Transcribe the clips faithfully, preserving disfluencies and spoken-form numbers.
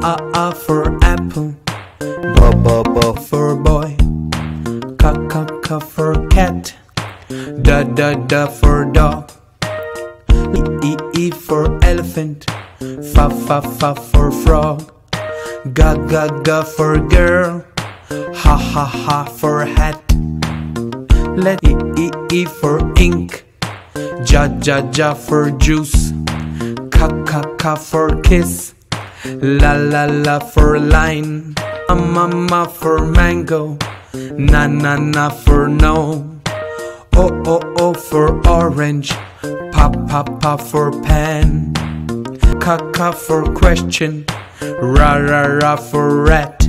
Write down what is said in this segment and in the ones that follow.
A A for apple, B B B for boy, C C C for cat, D D D for dog, E E E for elephant, F F F for frog, G G G for girl, H H H for hat. Let E E E for ink, J J J for juice, K K K for kiss, La La La for line, Mama for mango, Na Na Na for no, O O O for orange, Pa Pa Pa for pan, K K for question, Ra Ra Ra for rat,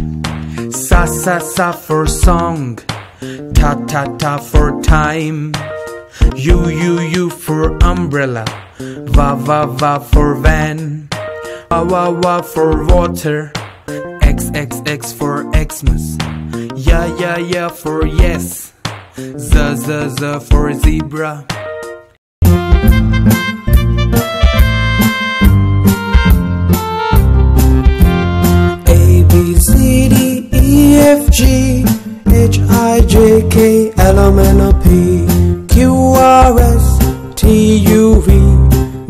Sa Sa Sa for song, Ta Ta Ta for time, U U U for umbrella, Va Va Va for van, A Wa Wa for water, X X X for Xmas, Ya Ya Ya for yes, Z Z Z for zebra. A B C D E F G H I J K L M N O P Q R S T U V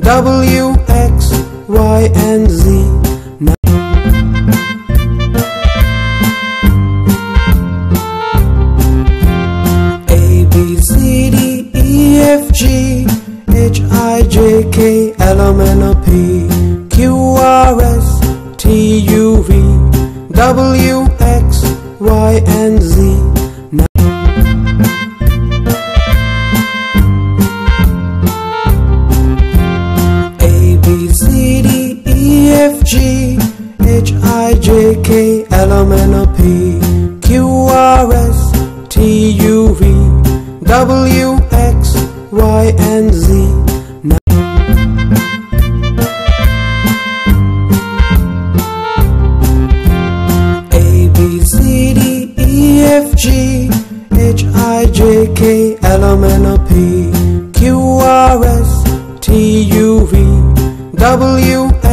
W X Y and Z. Now A B C D E F G H I J K L M N O P Q R S T U V W X Y and Z. G H I J K L M N O P Q R S T U V W X Y and Z. Now A B C D E F G H I J K L M N O P Q R S T U V W X